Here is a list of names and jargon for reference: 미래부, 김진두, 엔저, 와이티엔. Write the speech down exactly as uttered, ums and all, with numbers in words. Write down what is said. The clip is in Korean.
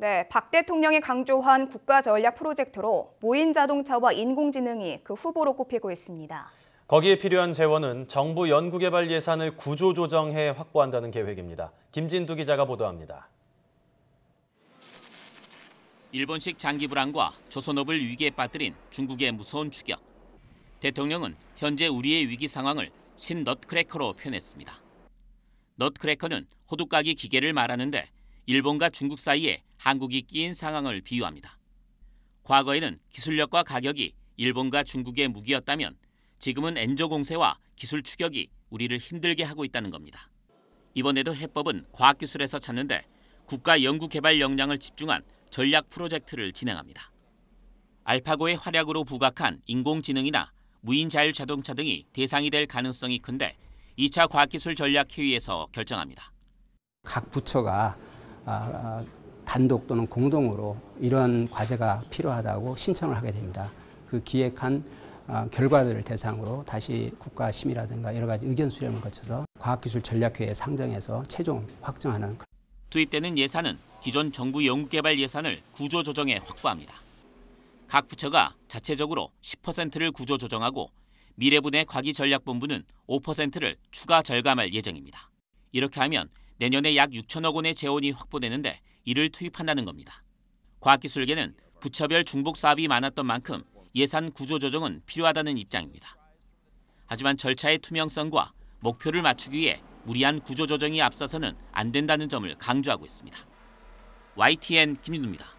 네, 박 대통령이 강조한 국가 전략 프로젝트로 무인 자동차와 인공지능이 그 후보로 꼽히고 있습니다. 거기에 필요한 재원은 정부 연구개발 예산을 구조조정해 확보한다는 계획입니다. 김진두 기자가 보도합니다. 일본식 장기 불안과 조선업을 위기에 빠뜨린 중국의 무서운 추격. 대통령은 현재 우리의 위기 상황을 신넛크래커로 표현했습니다. 넛크래커는 호두까기 기계를 말하는데 일본과 중국 사이에 한국이 끼인 상황을 비유합니다. 과거에는 기술력과 가격이 일본과 중국의 무기였다면 지금은 엔저 공세와 기술 추격이 우리를 힘들게 하고 있다는 겁니다. 이번에도 해법은 과학기술에서 찾는데 국가 연구개발 역량을 집중한 전략 프로젝트를 진행합니다. 알파고의 활약으로 부각한 인공지능이나 무인 자율자동차 등이 대상이 될 가능성이 큰데 이 차 과학기술 전략회의에서 결정합니다. 각 부처가 단독 또는 공동으로 이런 과제가 필요하다고 신청을 하게 됩니다. 그 기획한 결과들을 대상으로 다시 국가 심의라든가 여러 가지 의견 수렴을 거쳐서 과학기술 전략회의에 상정해서 최종 확정하는. 투입되는 예산은 기존 정부 연구개발 예산을 구조조정에 확보합니다. 각 부처가 자체적으로 십 퍼센트를 구조조정하고 미래부 내 과기전략본부는 오 퍼센트를 추가 절감할 예정입니다. 이렇게 하면 내년에 약 육천억 원의 재원이 확보되는데 이를 투입한다는 겁니다. 과학기술계는 부처별 중복 사업이 많았던 만큼 예산 구조조정은 필요하다는 입장입니다. 하지만 절차의 투명성과 목표를 맞추기 위해 무리한 구조조정이 앞서서는 안 된다는 점을 강조하고 있습니다. 와이티엔 김윤우입니다.